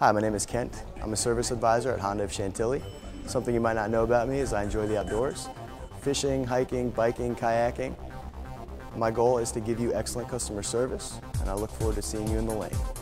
Hi, my name is Kent. I'm a service advisor at Honda of Chantilly. Something you might not know about me is I enjoy the outdoors. Fishing, hiking, biking, kayaking. My goal is to give you excellent customer service, and I look forward to seeing you in the lane.